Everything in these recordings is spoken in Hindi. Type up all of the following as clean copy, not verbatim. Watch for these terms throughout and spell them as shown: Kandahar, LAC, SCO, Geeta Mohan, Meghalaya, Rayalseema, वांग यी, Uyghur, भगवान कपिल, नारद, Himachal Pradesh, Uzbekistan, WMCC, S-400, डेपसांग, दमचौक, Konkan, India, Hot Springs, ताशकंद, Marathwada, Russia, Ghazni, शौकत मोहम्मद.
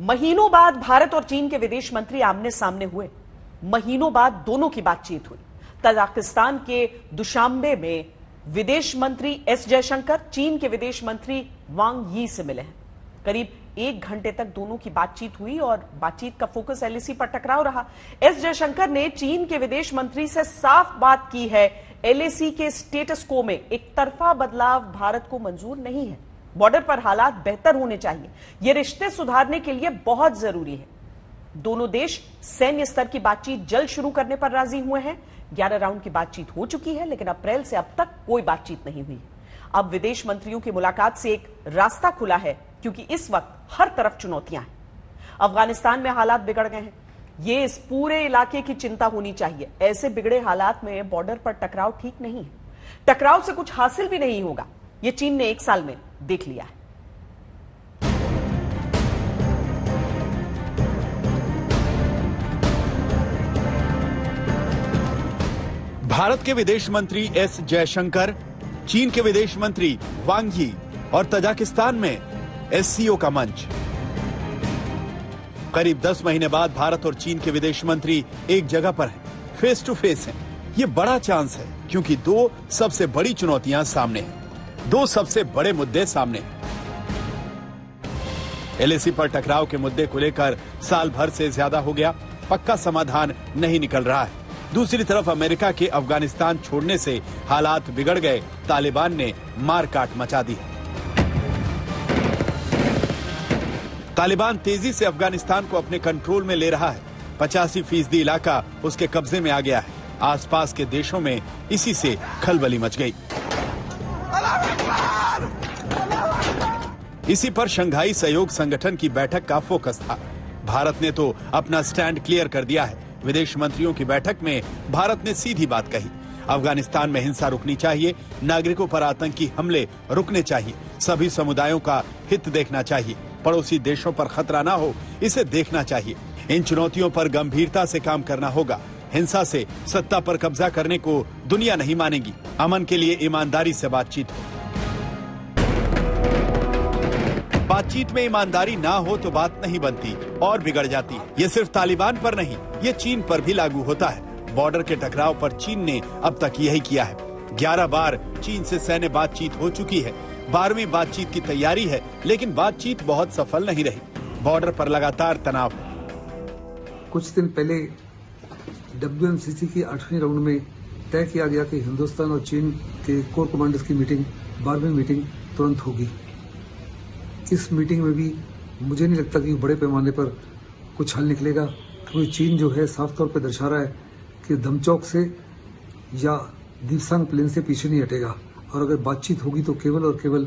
महीनों बाद भारत और चीन के विदेश मंत्री आमने सामने हुए, महीनों बाद दोनों की बातचीत हुई। तजाकिस्तान के दुशांबे में विदेश मंत्री एस जयशंकर चीन के विदेश मंत्री वांग यी से मिले हैं। करीब 1 घंटे तक दोनों की बातचीत हुई और बातचीत का फोकस LAC पर टकराव रहा। एस जयशंकर ने चीन के विदेश मंत्री से साफ बात की है, LAC के स्टेटस को में एक तरफा बदलाव भारत को मंजूर नहीं है, बॉर्डर पर हालात बेहतर होने चाहिए, ये रिश्ते सुधारने के लिए बहुत जरूरी है। दोनों देश सैन्य स्तर की बातचीत जल्द शुरू करने पर राजी हुए हैं। 11 राउंड की बातचीत हो चुकी है, लेकिन अप्रैल से अब तक कोई बातचीत नहीं हुई। अब विदेश मंत्रियों की मुलाकात से एक रास्ता खुला है, क्योंकि इस वक्त हर तरफ चुनौतियां हैं। अफगानिस्तान में हालात बिगड़ गए हैं, ये इस पूरे इलाके की चिंता होनी चाहिए। ऐसे बिगड़े हालात में बॉर्डर पर टकराव ठीक नहीं है, टकराव से कुछ हासिल भी नहीं होगा, ये चीन ने 1 साल में देख लिया है। भारत के विदेश मंत्री एस जयशंकर, चीन के विदेश मंत्री वांग यी और तजाकिस्तान में SCO का मंच। करीब 10 महीने बाद भारत और चीन के विदेश मंत्री एक जगह पर हैं, फेस टू फेस हैं। ये बड़ा चांस है, क्योंकि 2 सबसे बड़ी चुनौतियां सामने हैं, 2 सबसे बड़े मुद्दे सामने हैं। LAC पर टकराव के मुद्दे को लेकर साल भर से ज्यादा हो गया, पक्का समाधान नहीं निकल रहा है। दूसरी तरफ अमेरिका के अफगानिस्तान छोड़ने से हालात बिगड़ गए, तालिबान ने मारकाट मचा दी है। तालिबान तेजी से अफगानिस्तान को अपने कंट्रोल में ले रहा है, 85% इलाका उसके कब्जे में आ गया है। आसपास के देशों में इसी से खलबली मच गई। इसी पर शंघाई सहयोग संगठन की बैठक का फोकस था। भारत ने तो अपना स्टैंड क्लियर कर दिया है। विदेश मंत्रियों की बैठक में भारत ने सीधी बात कही, अफगानिस्तान में हिंसा रुकनी चाहिए, नागरिकों पर आतंकी हमले रुकने चाहिए, सभी समुदायों का हित देखना चाहिए, पड़ोसी देशों पर खतरा ना हो इसे देखना चाहिए। इन चुनौतियों पर गंभीरता से काम करना होगा। हिंसा से सत्ता पर कब्जा करने को दुनिया नहीं मानेगी, अमन के लिए ईमानदारी से बातचीत हो। बातचीत में ईमानदारी ना हो तो बात नहीं बनती और बिगड़ जाती है। ये सिर्फ तालिबान पर नहीं, ये चीन पर भी लागू होता है। बॉर्डर के टकराव पर चीन ने अब तक यही किया है। 11 बार चीन से सैन्य बातचीत हो चुकी है, 12वीं बातचीत की तैयारी है, लेकिन बातचीत बहुत सफल नहीं रही। बॉर्डर पर लगातार तनाव। कुछ दिन पहले WMCC की 8वीं राउंड में तय किया गया कि हिंदुस्तान और चीन के कोर कमांडर्स की मीटिंग 12वीं मीटिंग तुरंत होगी। इस मीटिंग में भी मुझे नहीं लगता कि बड़े पैमाने पर कुछ हल निकलेगा, क्योंकि चीन जो है साफ तौर पर दर्शा रहा है कि दमचौक से या दीपसंग प्लेन से पीछे नहीं हटेगा, और अगर बातचीत होगी तो केवल और केवल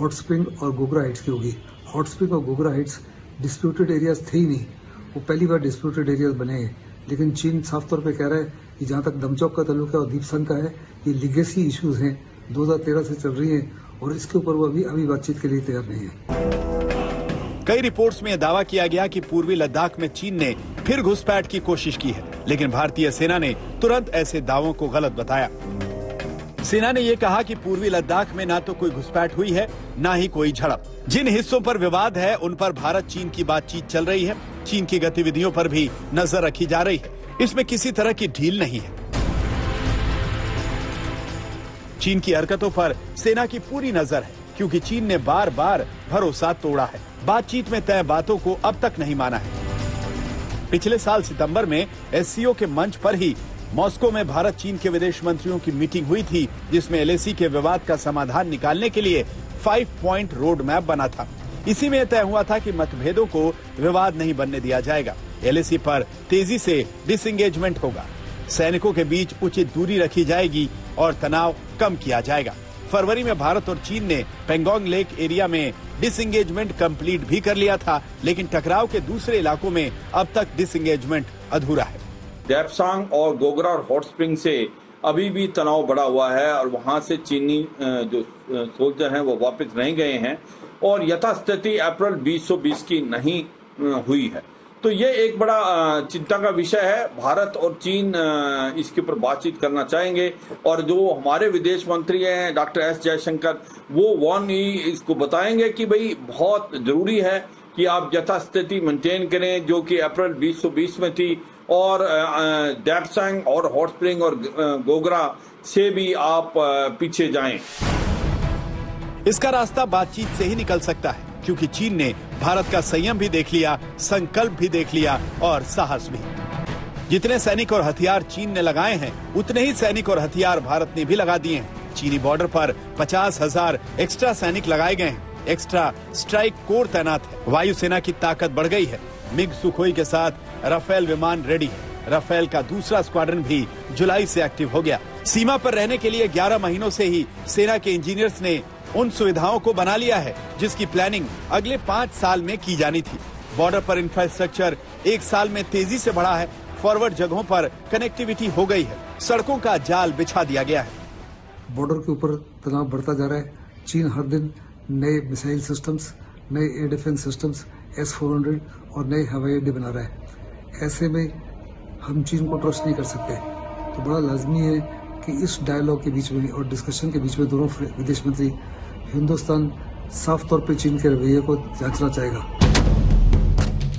हॉट स्प्रिंग और गोगरा हाइट्स की होगी। हॉट स्प्रिंग और गोगरा हाइट्स डिस्प्यूटेड एरियाज थे ही नहीं, वो पहली बार डिस्प्यूटेड एरियाज बने हैं। लेकिन चीन साफ तौर पे कह रहा है कि जहाँ तक दमचौक का ताल्लुक है और दीपसंग का है, ये लीगेसी इश्यूज हैं, 2013 से चल रही हैं और इसके ऊपर वो अभी बातचीत के लिए तैयार नहीं है। कई रिपोर्ट्स में दावा किया गया कि पूर्वी लद्दाख में चीन ने फिर घुसपैठ की कोशिश की है, लेकिन भारतीय सेना ने तुरंत ऐसे दावों को गलत बताया। सेना ने यह कहा कि पूर्वी लद्दाख में ना तो कोई घुसपैठ हुई है, ना ही कोई झड़प। जिन हिस्सों पर विवाद है उन पर भारत चीन की बातचीत चल रही है। चीन की गतिविधियों पर भी नजर रखी जा रही है, इसमें किसी तरह की ढील नहीं है। चीन की हरकतों पर सेना की पूरी नजर है, क्योंकि चीन ने बार बार भरोसा तोड़ा है, बातचीत में तय बातों को अब तक नहीं माना है। पिछले साल सितंबर में SCO के मंच पर ही मॉस्को में भारत चीन के विदेश मंत्रियों की मीटिंग हुई थी, जिसमें LAC के विवाद का समाधान निकालने के लिए 5-पॉइंट रोड मैप बना था। इसी में तय हुआ था कि मतभेदों को विवाद नहीं बनने दिया जाएगा। LAC पर तेजी से डिसएंगेजमेंट होगा, सैनिकों के बीच उचित दूरी रखी जाएगी और तनाव कम किया जाएगा। फरवरी में भारत और चीन ने पेंगोंग लेक एरिया में डिसएंगेजमेंट कंप्लीट भी कर लिया था, लेकिन टकराव के दूसरे इलाकों में अब तक डिसएंगेजमेंट अधूरा है। डेपसांग और गोगरा और हॉट स्प्रिंग से अभी भी तनाव बढ़ा हुआ है और वहां से चीनी जो सोल्जर हैं वो वापस नहीं गए हैं और यथास्थिति अप्रैल 2020 की नहीं हुई है। तो ये एक बड़ा चिंता का विषय है। भारत और चीन इसके ऊपर बातचीत करना चाहेंगे और जो हमारे विदेश मंत्री हैं डॉक्टर S. जयशंकर, वो वांग यी इसको बताएंगे कि भाई बहुत जरूरी है कि आप यथास्थिति मेंटेन करें जो कि अप्रैल 2020 में थी, और डेपसंग और हॉट स्प्रिंग और गोगरा से भी आप पीछे जाएं। इसका रास्ता बातचीत से ही निकल सकता है, क्योंकि चीन ने भारत का संयम भी देख लिया, संकल्प भी देख लिया और साहस भी। जितने सैनिक और हथियार चीन ने लगाए हैं उतने ही सैनिक और हथियार भारत ने भी लगा दिए हैं। चीनी बॉर्डर पर 50,000 एक्स्ट्रा सैनिक लगाए गए हैं। एक्स्ट्रा स्ट्राइक कोर तैनात है। वायुसेना की ताकत बढ़ गई है। मिग सुखोई के साथ राफेल विमान रेडी है। राफेल का दूसरा स्क्वाड्रन भी जुलाई से एक्टिव हो गया। सीमा पर रहने के लिए 11 महीनों से ही सेना के इंजीनियर्स ने उन सुविधाओं को बना लिया है जिसकी प्लानिंग अगले 5 साल में की जानी थी। बॉर्डर पर इंफ्रास्ट्रक्चर 1 साल में तेजी से बढ़ा है। फॉरवर्ड जगहों पर कनेक्टिविटी हो गई है। सड़कों का जाल बिछा दिया गया है। बॉर्डर के ऊपर तनाव बढ़ता जा रहा है। चीन हर दिन नए मिसाइल सिस्टम्स, नए एयर डिफेंस सिस्टम्स, S-400 और नए हवाई अड्डे बना रहा है। ऐसे में हम चीन को ट्रस्ट नहीं कर सकते, तो बड़ा लाजमी है कि इस डायलॉग के बीच में और डिस्कशन के बीच में दोनों विदेश मंत्री, हिंदुस्तान साफ तौर पर चीन के रवैये को जांचना चाहेगा।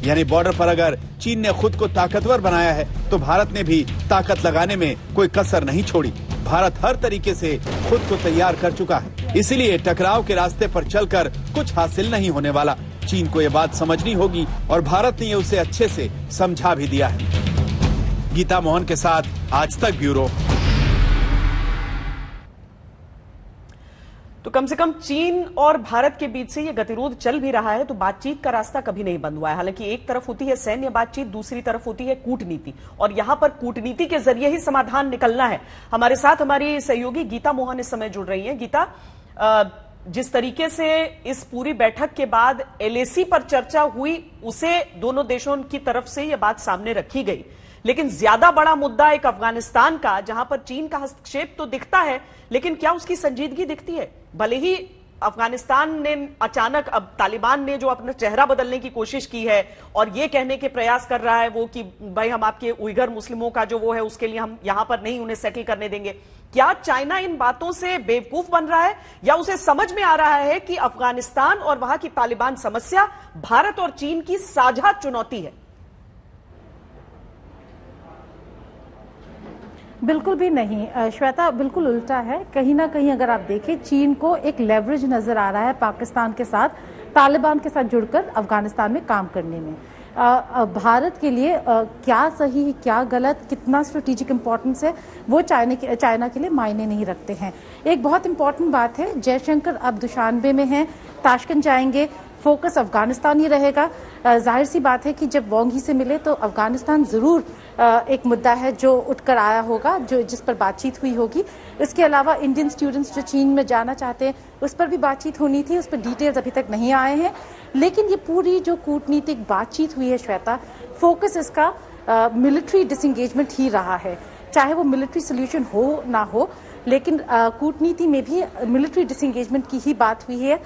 यानी बॉर्डर पर अगर चीन ने खुद को ताकतवर बनाया है तो भारत ने भी ताकत लगाने में कोई कसर नहीं छोड़ी। भारत हर तरीके से खुद को तैयार कर चुका है, इसीलिए टकराव के रास्ते पर चलकर कुछ हासिल नहीं होने वाला। चीन को ये बात समझनी होगी और भारत ने उसे अच्छे से समझा भी दिया है। गीता मोहन के साथ आज तक ब्यूरो। तो कम से कम चीन और भारत के बीच से ये गतिरोध चल भी रहा है तो बातचीत का रास्ता कभी नहीं बंद हुआ है। हालांकि एक तरफ होती है सैन्य बातचीत, दूसरी तरफ होती है कूटनीति, और यहाँ पर कूटनीति के जरिए ही समाधान निकलना है। हमारे साथ हमारी सहयोगी गीता मोहन इस समय जुड़ रही हैं। गीता, जिस तरीके से इस पूरी बैठक के बाद LAC पर चर्चा हुई, उसे दोनों देशों की तरफ से यह बात सामने रखी गई, लेकिन ज्यादा बड़ा मुद्दा एक अफगानिस्तान का, जहां पर चीन का हस्तक्षेप तो दिखता है, लेकिन क्या उसकी संजीदगी दिखती है? भले ही अफगानिस्तान ने अचानक, अब तालिबान ने जो अपना चेहरा बदलने की कोशिश की है और ये कहने के प्रयास कर रहा है वो कि भाई हम आपके उइगर मुस्लिमों का जो वो है उसके लिए हम यहां पर नहीं उन्हें सेटल करने देंगे। क्या चाइना इन बातों से बेवकूफ बन रहा है, या उसे समझ में आ रहा है कि अफगानिस्तान और वहां की तालिबान समस्या भारत और चीन की साझा चुनौती है? बिल्कुल भी नहीं श्वेता, बिल्कुल उल्टा है। कहीं ना कहीं अगर आप देखें, चीन को एक लेवरेज नजर आ रहा है पाकिस्तान के साथ, तालिबान के साथ जुड़कर अफगानिस्तान में काम करने में। भारत के लिए क्या सही क्या गलत, कितना स्ट्रेटेजिक इंपॉर्टेंस है, वो चाइना के लिए मायने नहीं रखते हैं। एक बहुत इंपॉर्टेंट बात है, जयशंकर अब दुशानबे में हैं, ताशकंद जाएंगे, फोकस अफगानिस्तान ही रहेगा। जाहिर सी बात है कि जब वांग ही से मिले तो अफगानिस्तान ज़रूर एक मुद्दा है जो उठकर आया होगा, जो जिस पर बातचीत हुई होगी। इसके अलावा इंडियन स्टूडेंट्स जो चीन में जाना चाहते हैं उस पर भी बातचीत होनी थी, उस पर डिटेल्स अभी तक नहीं आए हैं। लेकिन ये पूरी जो कूटनीतिक बातचीत हुई है श्वेता, फोकस इसका मिलिट्री डिसएंगेजमेंट ही रहा है, चाहे वो मिलिट्री सोल्यूशन हो ना हो, लेकिन कूटनीति में भी मिलिट्री डिसएंगेजमेंट की ही बात हुई है।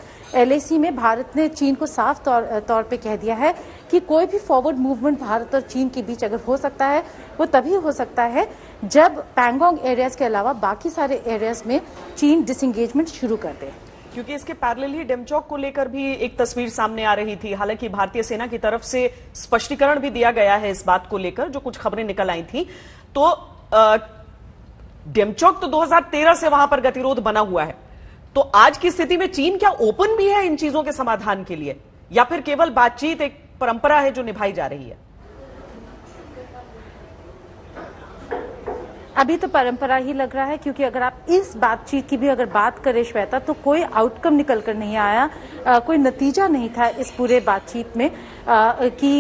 LAC में भारत ने चीन को साफ तौर पे कह दिया है कि कोई भी फॉरवर्ड मूवमेंट भारत और चीन के बीच अगर हो सकता है वो तभी हो सकता है जब पैंगोंग एरियाज के अलावा बाकी सारे एरियाज में चीन डिसएंगेजमेंट शुरू कर दे। क्योंकि इसके पैरेलल ही डेमचौक को लेकर भी एक तस्वीर सामने आ रही थी। हालांकि भारतीय सेना की तरफ से स्पष्टीकरण भी दिया गया है इस बात को लेकर, जो कुछ खबरें निकल आई थी। तो डेमचौक तो 2013 से वहां पर गतिरोध बना हुआ है, तो आज की स्थिति में चीन क्या ओपन भी है इन चीजों के समाधान के लिए, या फिर केवल बातचीत एक परंपरा है जो निभाई जा रही है? अभी तो परंपरा ही लग रहा है, क्योंकि अगर आप इस बातचीत की भी अगर बात करें श्वेता, तो कोई आउटकम निकल कर नहीं आया, कोई नतीजा नहीं था इस पूरे बातचीत में कि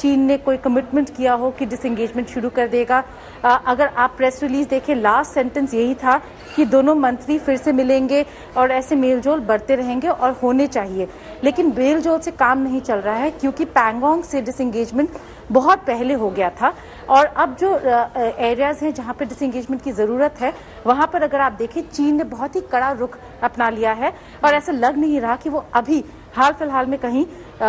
चीन ने कोई कमिटमेंट किया हो कि डिसएंगेजमेंट शुरू कर देगा। अगर आप प्रेस रिलीज देखें, लास्ट सेंटेंस यही था कि दोनों मंत्री फिर से मिलेंगे और ऐसे मेलजोल बढ़ते रहेंगे और होने चाहिए। लेकिन मेलजोल से काम नहीं चल रहा है, क्योंकि पैंगोंग से डिसएंगेजमेंट बहुत पहले हो गया था, और अब जो एरियाज हैं जहाँ पे डिसएंगेजमेंट की ज़रूरत है, वहाँ पर अगर आप देखें चीन ने बहुत ही कड़ा रुख अपना लिया है, और ऐसा लग नहीं रहा कि वो अभी हाल फिलहाल में कहीं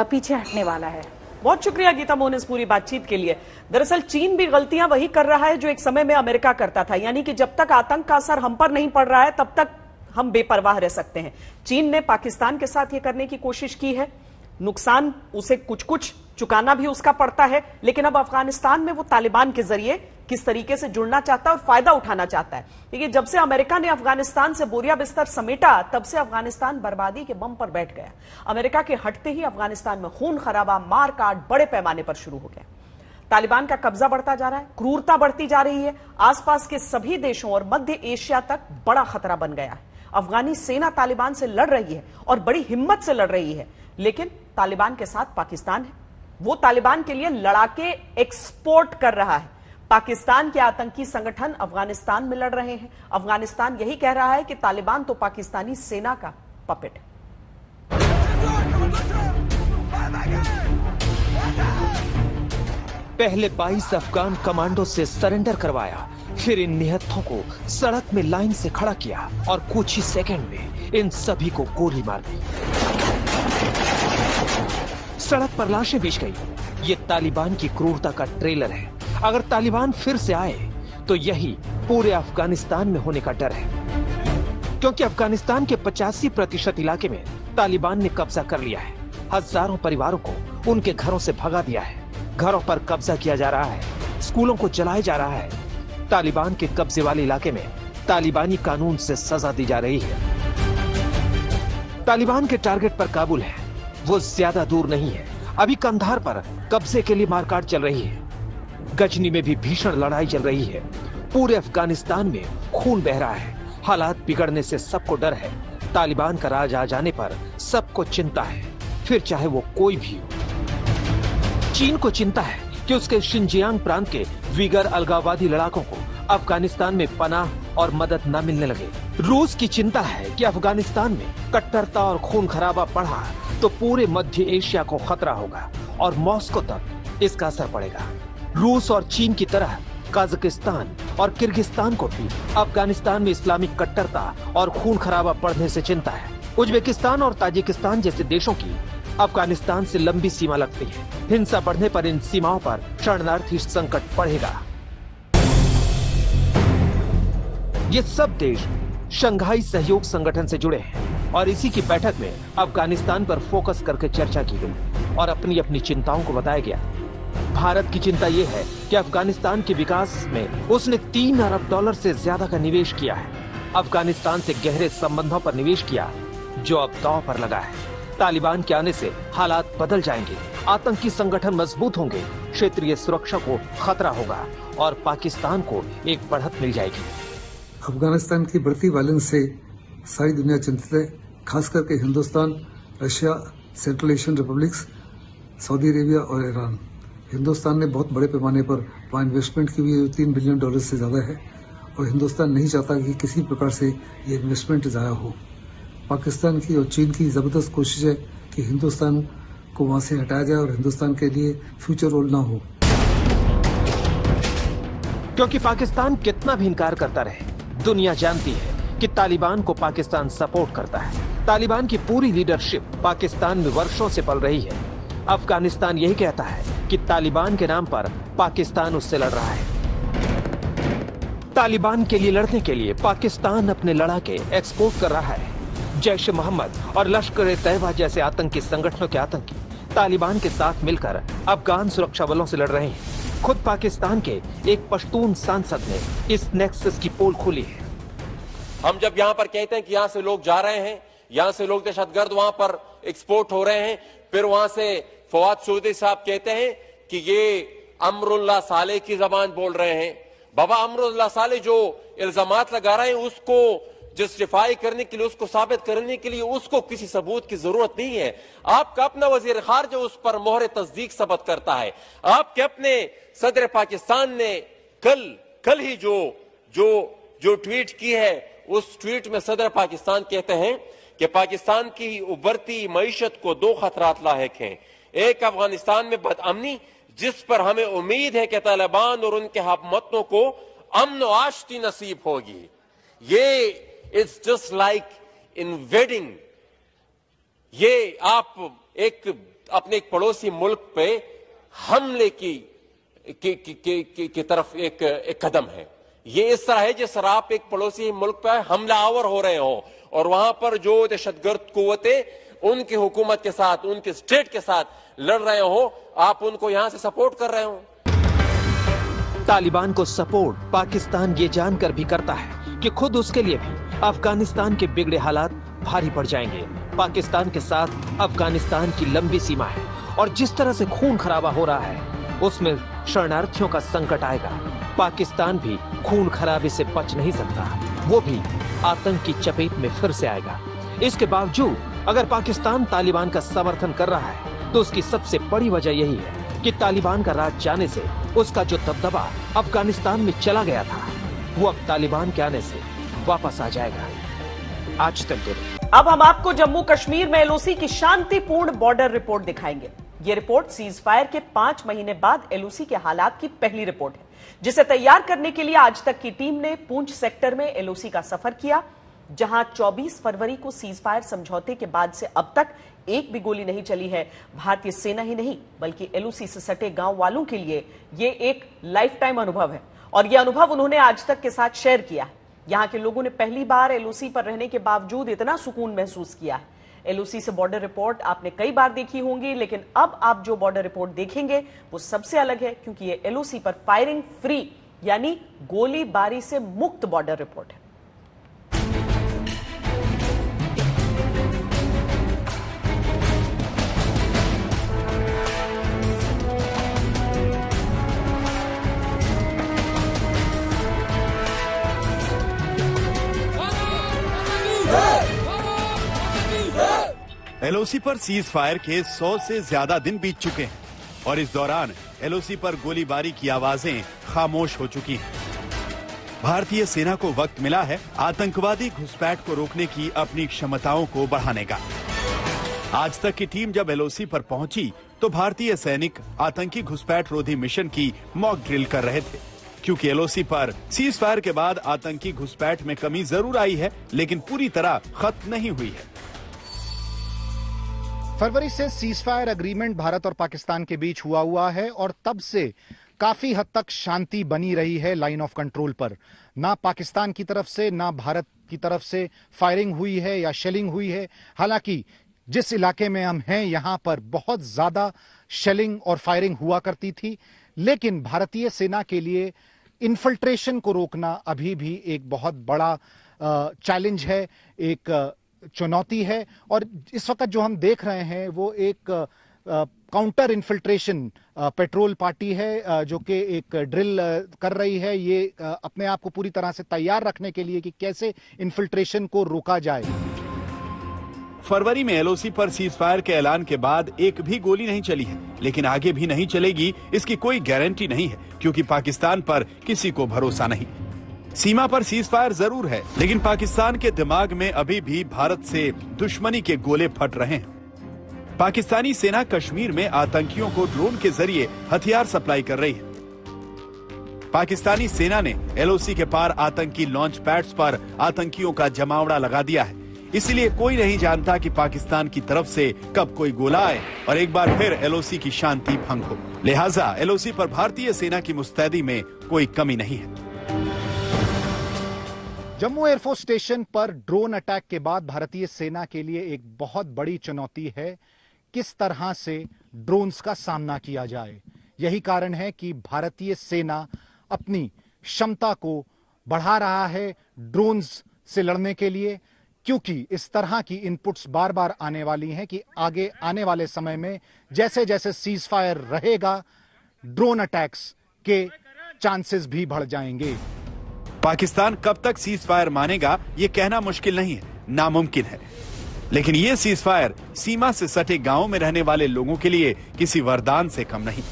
पीछे हटने वाला है। बहुत शुक्रिया गीता मोहन इस पूरी बातचीत के लिए। दरअसल चीन भी गलतियां वही कर रहा है जो एक समय में अमेरिका करता था, यानी कि जब तक आतंक का असर हम पर नहीं पड़ रहा है तब तक हम बेपरवाह रह सकते हैं। चीन ने पाकिस्तान के साथ ये करने की कोशिश की है, नुकसान उसे कुछ कुछ चुकाना भी उसका पड़ता है, लेकिन अब अफगानिस्तान में वो तालिबान के जरिए किस तरीके से जुड़ना चाहता है और फायदा उठाना चाहता है। देखिए, जब से अमेरिका ने अफगानिस्तान से बोरिया बिस्तर समेटा, तब से अफगानिस्तान बर्बादी के बम पर बैठ गया। अमेरिका के हटते ही अफगानिस्तान में खून खराबा, मार काट बड़े पैमाने पर शुरू हो गया। तालिबान का कब्जा बढ़ता जा रहा है, क्रूरता बढ़ती जा रही है, आसपास के सभी देशों और मध्य एशिया तक बड़ा खतरा बन गया है। अफगानी सेना तालिबान से लड़ रही है और बड़ी हिम्मत से लड़ रही है, लेकिन तालिबान के साथ पाकिस्तान है, वो तालिबान के लिए लड़ाके एक्सपोर्ट कर रहा है। पाकिस्तान के आतंकी संगठन अफगानिस्तान में लड़ रहे हैं। अफगानिस्तान यही कह रहा है कि तालिबान तो पाकिस्तानी सेना का पपेट है। पहले 22 अफगान कमांडो से सरेंडर करवाया, फिर इन निहत्थों को सड़क में लाइन से खड़ा किया और कुछ ही सेकंड में इन सभी को गोली मार दी। सड़क पर लाशें बिछ गई। ये तालिबान की क्रूरता का ट्रेलर है। अगर तालिबान फिर से आए तो यही पूरे अफगानिस्तान में होने का डर है, क्योंकि अफगानिस्तान के 85% इलाके में तालिबान ने कब्जा कर लिया है। हजारों परिवारों को उनके घरों से भगा दिया है, घरों पर कब्जा किया जा रहा है, स्कूलों को जलाया जा रहा है। तालिबान के कब्जे वाले इलाके में तालिबानी कानून से सजा दी जा रही है। तालिबान के टारगेट पर काबुल है, वो ज्यादा दूर नहीं है। अभी कंधार पर कब्जे के लिए मारकाट चल रही है। गजनी में भी भीषण लड़ाई चल रही है। पूरे अफगानिस्तान में खून बह रहा है। हालात बिगड़ने से सबको डर है। तालिबान का राज आ जाने पर सबको चिंता है, फिर चाहे वो कोई भी हो। चीन को चिंता है कि उसके शिनजियांग प्रांत के विगर अलगावादी लड़ाकों को अफगानिस्तान में पनाह और मदद न मिलने लगे। रूस की चिंता है कि अफगानिस्तान में कट्टरता और खून खराबा बढ़ा तो पूरे मध्य एशिया को खतरा होगा और मॉस्को तक इसका असर पड़ेगा। रूस और चीन की तरह कजाकिस्तान और किर्गिस्तान को भी अफगानिस्तान में इस्लामिक कट्टरता और खून खराबा बढ़ने से चिंता है। उज्बेकिस्तान और ताजिकिस्तान जैसे देशों की अफगानिस्तान से लंबी सीमा लगती है। हिंसा बढ़ने पर इन सीमाओं पर शरणार्थी संकट बढ़ेगा। ये सब देश शंघाई सहयोग संगठन से जुड़े हैं और इसी की बैठक में अफगानिस्तान पर फोकस करके चर्चा की गई और अपनी अपनी चिंताओं को बताया गया। भारत की चिंता ये है कि अफगानिस्तान के विकास में उसने $3 अरब से ज्यादा का निवेश किया है, अफगानिस्तान से गहरे संबंधों पर निवेश किया जो अब दांव पर लगा है। तालिबान के आने से हालात बदल जाएंगे, आतंकी संगठन मजबूत होंगे, क्षेत्रीय सुरक्षा को खतरा होगा और पाकिस्तान को एक बढ़त मिल जाएगी। अफगानिस्तान की बढ़ती वायलेंस से सारी दुनिया चिंतित है, खास करके Hindustan, Russia, central Asian republics, Saudi Arabia और ईरान। हिंदुस्तान ने बहुत बड़े पैमाने पर वहाँ इन्वेस्टमेंट की हुई है जो $3 बिलियन से ज़्यादा है और हिंदुस्तान नहीं चाहता कि किसी प्रकार से ये इन्वेस्टमेंट ज़ाया हो। पाकिस्तान की और चीन की ज़बरदस्त कोशिश है कि हिंदुस्तान को वहाँ से हटाया जाए और हिंदुस्तान के लिए फ्यूचर रोल ना हो, क्योंकि पाकिस्तान कितना भी इनकार करता रहे, दुनिया जानती है कि तालिबान को पाकिस्तान सपोर्ट करता है। तालिबान की पूरी लीडरशिप पाकिस्तान में वर्षों से पल रही है। अफगानिस्तान यही कहता है कि तालिबान के नाम पर पाकिस्तान उससे लड़ रहा है। तालिबान के लिए लड़ने के लिए पाकिस्तान अपने लड़ाके एक्सपोर्ट कर रहा है। जैश-ए-मोहम्मद और लश्कर-ए-तैयबा जैसे आतंकी संगठनों के आतंकी तालिबान के साथ मिलकर अफगान सुरक्षा बलों से लड़ रहे हैं। खुद पाकिस्तान के एक पश्तून सांसद ने इस नेक्सस की पोल खोली है। हम जब यहाँ पर कहते हैं कि यहाँ से लोग जा रहे हैं, यहाँ से लोग दहशतगर्द वहाँ पर एक्सपोर्ट हो रहे हैं, फिर वहाँ से फवाद चौधरी साहब कहते हैं कि ये अमरुल्ला साले की जबान बोल रहे हैं। बाबा अमरुल्ला साले जो इल्जामात लगा रहे हैं उसको जस्टिफाई करने के लिए, उसको साबित करने के लिए उसको किसी सबूत की जरूरत नहीं है। आपका अपना वजीर खारज जो उस पर मोहर तस्दीक सबत करता है। आपके अपने सदर पाकिस्तान ने कल ही जो जो जो ट्वीट की है, उस ट्वीट में सदर पाकिस्तान कहते हैं कि पाकिस्तान की उभरती मईशत को दो खतरात लायक हैं। एक, अफगानिस्तान में बदअमनी जिस पर हमें उम्मीद है कि तालिबान और उनके हमवतनों को अमन और आश्ती नसीब होगी। ये इट्स जस्ट लाइक इन्वेडिंग। ये आप एक अपने एक पड़ोसी मुल्क पे हमले की तरफ एक कदम है। ये इस तरह है जिस तरह आप एक पड़ोसी मुल्क पर हमलावर हो रहे हो और वहां पर जो दहशतगर्द कुव्वतें उनकी हुकूमत के साथ, उनके स्टेट के साथ लड़ रहे हो, आप उनको यहाँ से सपोर्ट कर रहे हो। तालिबान को सपोर्ट पाकिस्तान ये जानकर भी करता है कि खुद उसके लिए भी अफगानिस्तान के बिगड़े हालात भारी पड़ जाएंगे। पाकिस्तान के साथ अफगानिस्तान की लंबी सीमा है और जिस तरह से खून खराबा हो रहा है उसमें शरणार्थियों का संकट आएगा। पाकिस्तान भी खून खराबे से बच नहीं सकता, वो भी आतंक की चपेट में फिर से आएगा। इसके बावजूद अगर पाकिस्तान तालिबान का समर्थन कर रहा है तो उसकी सबसे बड़ी वजह यही है कि तालिबान का राज जाने से उसका जो दबदबा अफगानिस्तान में चला गया था वो अब तालिबान के आने से वापस आ जाएगा। आज तक के अब हम आपको जम्मू कश्मीर में LOC की शांतिपूर्ण बॉर्डर रिपोर्ट दिखाएंगे। ये रिपोर्ट सीज फायर के 5 महीने बाद LOC के हालात की पहली रिपोर्ट है, जिसे तैयार करने के लिए आज तक की टीम ने पूंछ सेक्टर में LOC का सफर किया, जहां 24 फरवरी को सीज फायर समझौते के बाद से अब तक एक भी गोली नहीं चली है। भारतीय सेना ही नहीं बल्कि LOC से सटे गांव वालों के लिए ये एक लाइफ टाइम अनुभव है और यह अनुभव उन्होंने आज तक के साथ शेयर किया। यहाँ के लोगों ने पहली बार LOC पर रहने के बावजूद इतना सुकून महसूस किया है। LOC से बॉर्डर रिपोर्ट आपने कई बार देखी होंगी, लेकिन अब आप जो बॉर्डर रिपोर्ट देखेंगे वो सबसे अलग है, क्योंकि ये LOC पर फायरिंग फ्री यानी गोलीबारी से मुक्त बॉर्डर रिपोर्ट है। LOC पर सीज फायर के 100 से ज्यादा दिन बीत चुके हैं और इस दौरान LOC पर गोलीबारी की आवाजें खामोश हो चुकी हैं। भारतीय सेना को वक्त मिला है आतंकवादी घुसपैठ को रोकने की अपनी क्षमताओं को बढ़ाने का। आज तक की टीम जब LOC पर पहुंची तो भारतीय सैनिक आतंकी घुसपैठ रोधी मिशन की मॉक ड्रिल कर रहे थे, क्योंकि LOC पर सीज फायर के बाद आतंकी घुसपैठ में कमी जरूर आई है लेकिन पूरी तरह खत्म नहीं हुई है। फरवरी से सीजफायर एग्रीमेंट भारत और पाकिस्तान के बीच हुआ है और तब से काफी हद तक शांति बनी रही है लाइन ऑफ कंट्रोल पर। ना पाकिस्तान की तरफ से ना भारत की तरफ से फायरिंग हुई है या शेलिंग हुई है। हालांकि जिस इलाके में हम हैं यहाँ पर बहुत ज्यादा शेलिंग और फायरिंग हुआ करती थी, लेकिन भारतीय सेना के लिए इन्फिल्ट्रेशन को रोकना अभी भी एक बहुत बड़ा चैलेंज है, एक चुनौती है। और इस वक्त जो हम देख रहे हैं वो एक काउंटर इन्फिल्ट्रेशन पेट्रोल पार्टी है जो कि एक ड्रिल कर रही है, ये अपने आप को पूरी तरह से तैयार रखने के लिए कि कैसे इन्फिल्ट्रेशन को रोका जाए। फरवरी में LOC पर सीजफायर के ऐलान के बाद एक भी गोली नहीं चली है, लेकिन आगे भी नहीं चलेगी इसकी कोई गारंटी नहीं है, क्योंकि पाकिस्तान पर किसी को भरोसा नहीं। सीमा पर सीजफायर जरूर है, लेकिन पाकिस्तान के दिमाग में अभी भी भारत से दुश्मनी के गोले फट रहे हैं। पाकिस्तानी सेना कश्मीर में आतंकियों को ड्रोन के जरिए हथियार सप्लाई कर रही है। पाकिस्तानी सेना ने LOC के पार आतंकी लॉन्च पैड्स पर आतंकियों का जमावड़ा लगा दिया है, इसलिए कोई नहीं जानता कि पाकिस्तान की तरफ से कब कोई गोला आए और एक बार फिर LOC की शांति भंग हो। लिहाजा LOC पर भारतीय सेना की मुस्तैदी में कोई कमी नहीं है। जम्मू एयरफोर्स स्टेशन पर ड्रोन अटैक के बाद भारतीय सेना के लिए एक बहुत बड़ी चुनौती है किस तरह से ड्रोन्स का सामना किया जाए। यही कारण है कि भारतीय सेना अपनी क्षमता को बढ़ा रहा है ड्रोन्स से लड़ने के लिए, क्योंकि इस तरह की इनपुट्स बार बार आने वाली हैं कि आगे आने वाले समय में जैसे जैसे सीज फायर रहेगा ड्रोन अटैक्स के चांसेस भी बढ़ जाएंगे। पाकिस्तान कब तक सीज फायर मानेगा ये कहना मुश्किल नहीं है, नामुमकिन है, लेकिन ये सीज फायर सीमा से सटे गांवों में रहने वाले लोगों के लिए किसी वरदान से कम नहीं।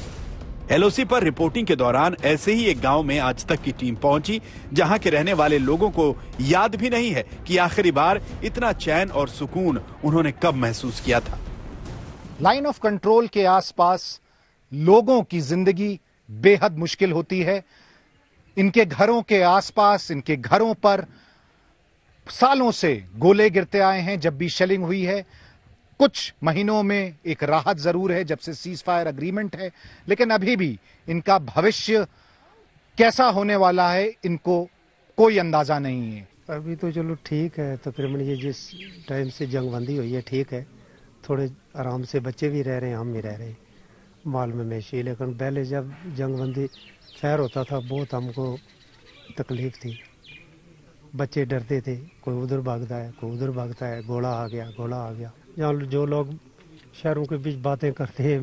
LOC पर रिपोर्टिंग के दौरान ऐसे ही एक गांव में आज तक की टीम पहुंची, जहां के रहने वाले लोगों को याद भी नहीं है कि आखिरी बार इतना चैन और सुकून उन्होंने कब महसूस किया था। लाइन ऑफ कंट्रोल के आसपास लोगों की जिंदगी बेहद मुश्किल होती है। इनके घरों के आसपास, इनके घरों पर सालों से गोले गिरते आए हैं जब भी शेलिंग हुई है। कुछ महीनों में एक राहत जरूर है जब से सीज फायर एग्रीमेंट है, लेकिन अभी भी इनका भविष्य कैसा होने वाला है इनको कोई अंदाजा नहीं है। अभी तो चलो ठीक है, तकरीबन ये जिस टाइम से जंगबंदी हुई है ठीक है, थोड़े आराम से बच्चे भी रह रहे हैं, हम भी रह रहे हैं माल में मैशी। लेकिन पहले जब जंगबंदी खैर होता था बहुत हमको तकलीफ थी, बच्चे डरते थे, कोई उधर भागता है कोई उधर भागता है, गोला आ गया गोला आ गया। यहाँ जो लोग शहरों के बीच बातें करते हैं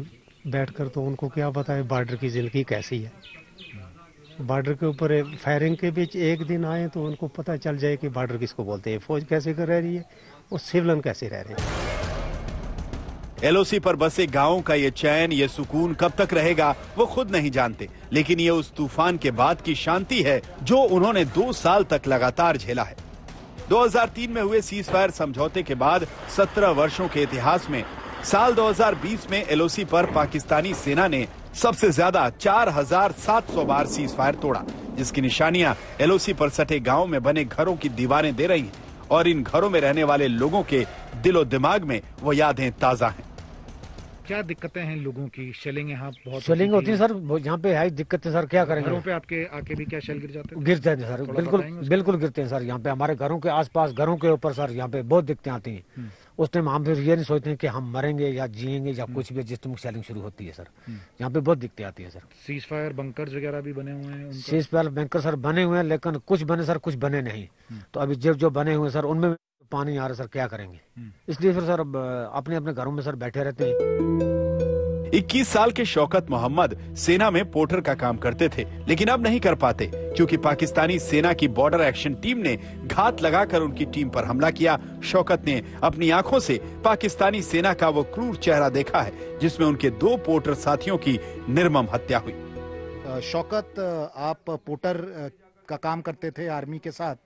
बैठकर तो उनको क्या पता है बॉर्डर की ज़िंदगी कैसी है। बॉर्डर के ऊपर फायरिंग के बीच एक दिन आए तो उनको पता चल जाए कि बॉर्डर किसको बोलते हैं, फौज कैसे कर रह रही है और सिविलन कैसे रह रहे हैं। एलओसी पर बसे गांवों का ये चैन ये सुकून कब तक रहेगा वो खुद नहीं जानते, लेकिन ये उस तूफान के बाद की शांति है जो उन्होंने 2 साल तक लगातार झेला है। 2003 में हुए सीज फायर समझौते के बाद 17 वर्षों के इतिहास में साल 2020 में एलओसी पर पाकिस्तानी सेना ने सबसे ज्यादा 4700 बार सीज फायर तोड़ा, जिसकी निशानियां एलओसी पर सटे गांवों में बने घरों की दीवारें दे रही हैं और इन घरों में रहने वाले लोगों के दिलो दिमाग में वो यादें ताजा हैं। क्या दिक्कतें हैं लोगों की? शेलिंग यहाँ बहुत शेलिंग होती है सर, यहाँ पे है दिक्कतें सर, क्या करेंगे? घरों पे आपके आके भी क्या शेल गिर जाते हैं? गिरते हैं सर, बिल्कुल गिरते हैं सर। यहाँ पे हमारे घरों के आसपास घरों के ऊपर सर यहाँ पे बहुत दिक्कतें आती हैं। उस टाइम हम फिर ये नहीं सोचते हैं कि हम मरेंगे या जिएंगे या कुछ भी, जिस टाइम शेलिंग शुरू होती है सर यहाँ पे बहुत दिक्कतें आती है सर। सीज फायर बंकर्स वगैरह भी बने हुए हैं? सीज फायर बंकर सर बने हुए हैं, लेकिन कुछ बने सर कुछ बने नहीं। तो अभी जो बने हुए सर उनमें पानी आ रहा सर, क्या करेंगे? इसलिए फिर सर अपने अपने घरों में सर बैठे रहते हैं। 21 साल के शौकत मोहम्मद सेना में पोर्टर का काम करते थे, लेकिन अब नहीं कर पाते क्योंकि पाकिस्तानी सेना की बॉर्डर एक्शन टीम ने घात लगाकर उनकी टीम पर हमला किया। शौकत ने अपनी आंखों से पाकिस्तानी सेना का वो क्रूर चेहरा देखा है जिसमें उनके 2 पोर्टर साथियों की निर्मम हत्या हुई। शौकत, आप पोर्टर का काम करते थे आर्मी के साथ,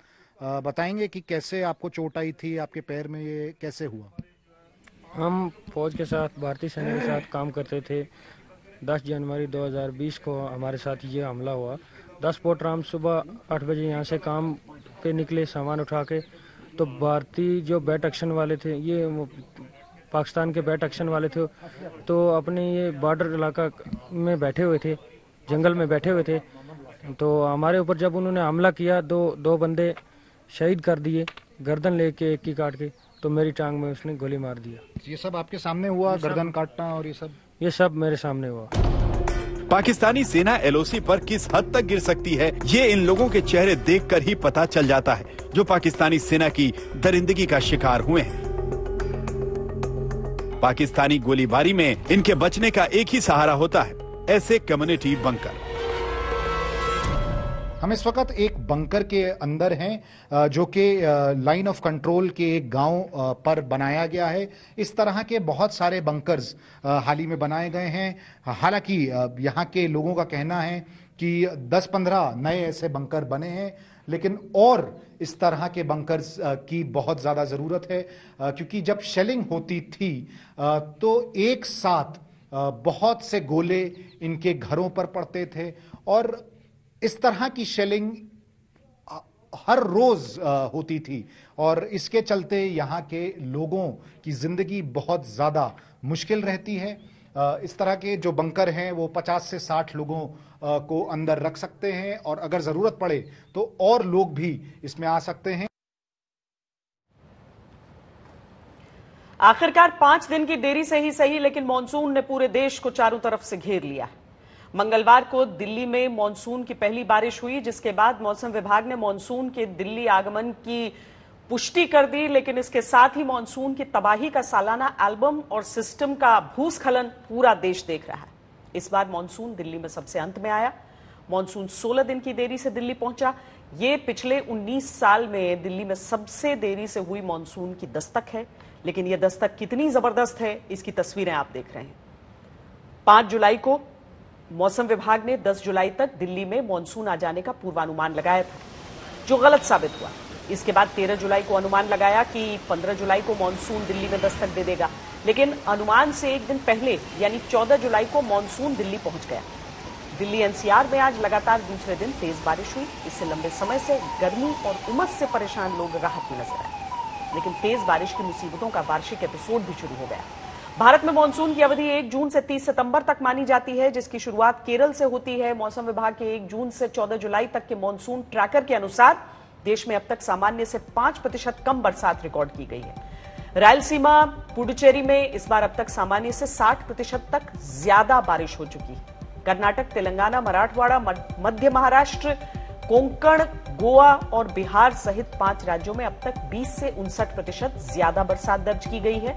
बताएंगे कि कैसे आपको चोट आई थी, आपके पैर में ये कैसे हुआ? हम फौज के साथ भारतीय सेना के साथ काम करते थे। 10 जनवरी 2020 को हमारे साथ ये हमला हुआ। 10 पोर्टर हम सुबह 8 बजे यहाँ से काम पे निकले सामान उठा के, तो भारतीय जो बैट एक्शन वाले थे, ये पाकिस्तान के बैट एक्शन वाले थे, तो अपने ये बॉर्डर इलाका में बैठे हुए थे, जंगल में बैठे हुए थे। तो हमारे ऊपर जब उन्होंने हमला किया, दो बंदे शहीद कर दिए, गर्दन लेके एक की काट के, तो मेरी टांग में उसने गोली मार दिया। ये सब आपके सामने हुआ, गर्दन काटना और ये सब मेरे सामने हुआ। पाकिस्तानी सेना एलओसी पर किस हद तक गिर सकती है ये इन लोगों के चेहरे देखकर ही पता चल जाता है जो पाकिस्तानी सेना की दरिंदगी का शिकार हुए हैं। पाकिस्तानी गोलीबारी में इनके बचने का एक ही सहारा होता है, ऐसे कम्युनिटी बंकर। हम इस वक्त एक बंकर के अंदर हैं जो कि लाइन ऑफ कंट्रोल के एक गांव पर बनाया गया है। इस तरह के बहुत सारे बंकर्स हाल ही में बनाए गए हैं। हालांकि यहां के लोगों का कहना है कि 10-15 नए ऐसे बंकर बने हैं, लेकिन और इस तरह के बंकर्स की बहुत ज़्यादा ज़रूरत है क्योंकि जब शेलिंग होती थी तो एक साथ बहुत से गोले इनके घरों पर पड़ते थे और इस तरह की शेलिंग हर रोज होती थी और इसके चलते यहाँ के लोगों की ज़िंदगी बहुत ज़्यादा मुश्किल रहती है। इस तरह के जो बंकर हैं वो 50 से 60 लोगों को अंदर रख सकते हैं और अगर ज़रूरत पड़े तो और लोग भी इसमें आ सकते हैं। आखिरकार 5 दिन की देरी से ही सही, लेकिन मानसून ने पूरे देश को चारों तरफ से घेर लिया है। मंगलवार को दिल्ली में मॉनसून की पहली बारिश हुई, जिसके बाद मौसम विभाग ने मॉनसून के दिल्ली आगमन की पुष्टि कर दी, लेकिन इसके साथ ही मॉनसून की तबाही का सालाना एल्बम और सिस्टम का भूस्खलन पूरा देश देख रहा है। इस बार मॉनसून दिल्ली में सबसे अंत में आया। मॉनसून 16 दिन की देरी से दिल्ली पहुंचा। ये पिछले 19 साल में दिल्ली में सबसे देरी से हुई मॉनसून की दस्तक है, लेकिन यह दस्तक कितनी जबरदस्त है इसकी तस्वीरें आप देख रहे हैं। 5 जुलाई को मौसम विभाग ने 10 जुलाई तक दिल्ली में मॉनसून आ जाने का पूर्वानुमान लगाया था, जो गलत साबित हुआ। इसके बाद 13 जुलाई को अनुमान लगाया कि 15 जुलाई को मॉनसून दिल्ली में दस्तक दे देगा, लेकिन अनुमान से एक दिन पहले यानी 14 जुलाई को मॉनसून दिल्ली पहुंच गया। दिल्ली एनसीआर में आज लगातार दूसरे दिन तेज बारिश हुई। इससे लंबे समय से गर्मी और उमस से परेशान लोग राहत में नजर आए, लेकिन तेज बारिश की मुसीबतों का वार्षिक एपिसोड भी शुरू हो गया। भारत में मॉनसून की अवधि 1 जून से 30 सितंबर तक मानी जाती है, जिसकी शुरुआत केरल से होती है। मौसम विभाग के 1 जून से 14 जुलाई तक के मॉनसून ट्रैकर के अनुसार देश में अब तक सामान्य से 5% कम बरसात रिकॉर्ड की गई है। रायलसीमा पुडुचेरी में इस बार अब तक सामान्य से 60% तक ज्यादा बारिश हो चुकी है। कर्नाटक, तेलंगाना, मराठवाड़ा, मध्य महाराष्ट्र, कोंकण, गोवा और बिहार सहित 5 राज्यों में अब तक 20 से 59% ज्यादा बरसात दर्ज की गई है।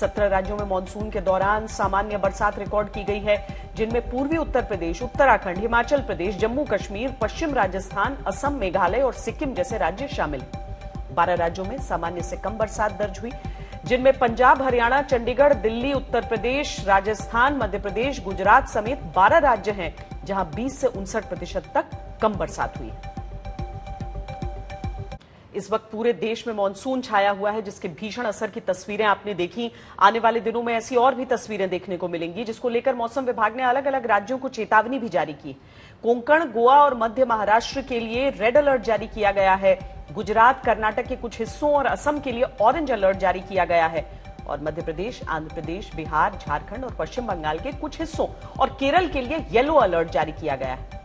17 राज्यों में मॉनसून के दौरान सामान्य बरसात रिकॉर्ड की गई है, जिनमें पूर्वी उत्तर प्रदेश, उत्तराखंड, हिमाचल प्रदेश, जम्मू कश्मीर, पश्चिम राजस्थान, असम, मेघालय और सिक्किम जैसे राज्य शामिल हैं। 12 राज्यों में सामान्य से कम बरसात दर्ज हुई, जिनमें पंजाब, हरियाणा, चंडीगढ़, दिल्ली, उत्तर प्रदेश, राजस्थान, मध्य प्रदेश, गुजरात समेत 12 राज्य हैं जहां 20 से 59% तक कम बरसात हुई है। इस वक्त पूरे देश में मॉनसून छाया हुआ है, जिसके भीषण असर की तस्वीरें आपने देखी। आने वाले दिनों में ऐसी और भी तस्वीरें देखने को मिलेंगी, जिसको लेकर मौसम विभाग ने अलग अलग राज्यों को चेतावनी भी जारी की। कोंकण, गोवा और मध्य महाराष्ट्र के लिए रेड अलर्ट जारी किया गया है। गुजरात, कर्नाटक के कुछ हिस्सों और असम के लिए ऑरेंज अलर्ट जारी किया गया है। और मध्य प्रदेश, आंध्र प्रदेश, बिहार, झारखंड और पश्चिम बंगाल के कुछ हिस्सों और केरल के लिए येलो अलर्ट जारी किया गया है।